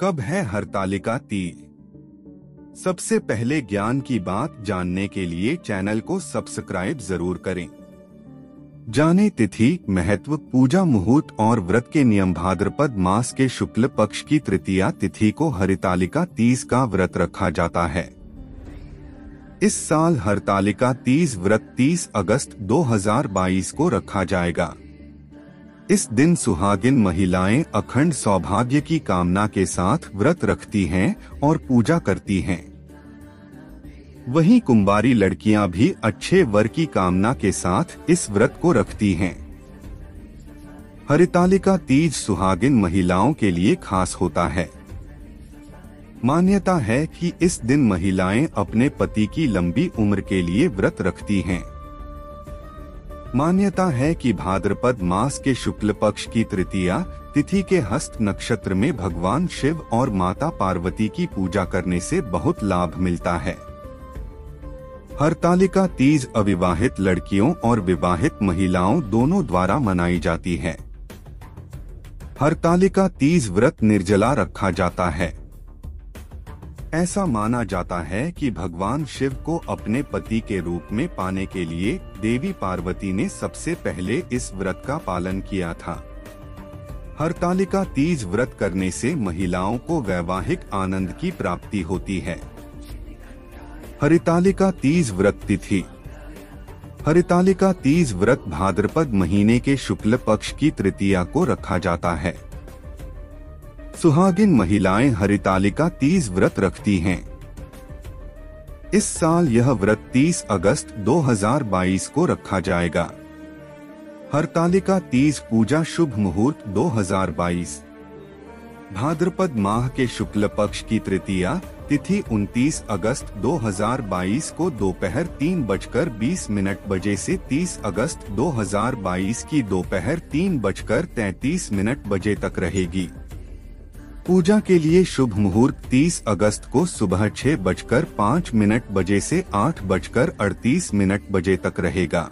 कब है हरतालिका तीज? सबसे पहले ज्ञान की बात जानने के लिए चैनल को सब्सक्राइब जरूर करें। जाने तिथि, महत्व, पूजा मुहूर्त और व्रत के नियम। भाद्रपद मास के शुक्ल पक्ष की तृतीया तिथि को हरतालिका तीज का व्रत रखा जाता है। इस साल हरतालिका तीज व्रत 30 अगस्त 2022 को रखा जाएगा। इस दिन सुहागिन महिलाएं अखंड सौभाग्य की कामना के साथ व्रत रखती हैं और पूजा करती हैं। वहीं कुंवारी लड़कियां भी अच्छे वर की कामना के साथ इस व्रत को रखती हैं। हरतालिका तीज सुहागिन महिलाओं के लिए खास होता है। मान्यता है कि इस दिन महिलाएं अपने पति की लंबी उम्र के लिए व्रत रखती हैं। मान्यता है कि भाद्रपद मास के शुक्ल पक्ष की तृतीया तिथि के हस्त नक्षत्र में भगवान शिव और माता पार्वती की पूजा करने से बहुत लाभ मिलता है। हरतालिका तीज अविवाहित लड़कियों और विवाहित महिलाओं दोनों द्वारा मनाई जाती है। हरतालिका तीज व्रत निर्जला रखा जाता है। ऐसा माना जाता है कि भगवान शिव को अपने पति के रूप में पाने के लिए देवी पार्वती ने सबसे पहले इस व्रत का पालन किया था। हरतालिका तीज व्रत करने से महिलाओं को वैवाहिक आनंद की प्राप्ति होती है। हरतालिका तीज व्रत तिथि। हरतालिका तीज व्रत भाद्रपद महीने के शुक्ल पक्ष की तृतीया को रखा जाता है। सुहागिन महिलाएं हरतालिका तीज व्रत रखती हैं। इस साल यह व्रत 30 अगस्त 2022 को रखा जाएगा। हरतालिका तीज पूजा शुभ मुहूर्त 2022। भाद्रपद माह के शुक्ल पक्ष की तृतीया तिथि 29 अगस्त 2022 को दोपहर 3:20 बजे से 30 अगस्त 2022 की दोपहर 3:33 बजे तक रहेगी। पूजा के लिए शुभ मुहूर्त 30 अगस्त को सुबह 6:05 बजे से 8:38 बजे तक रहेगा।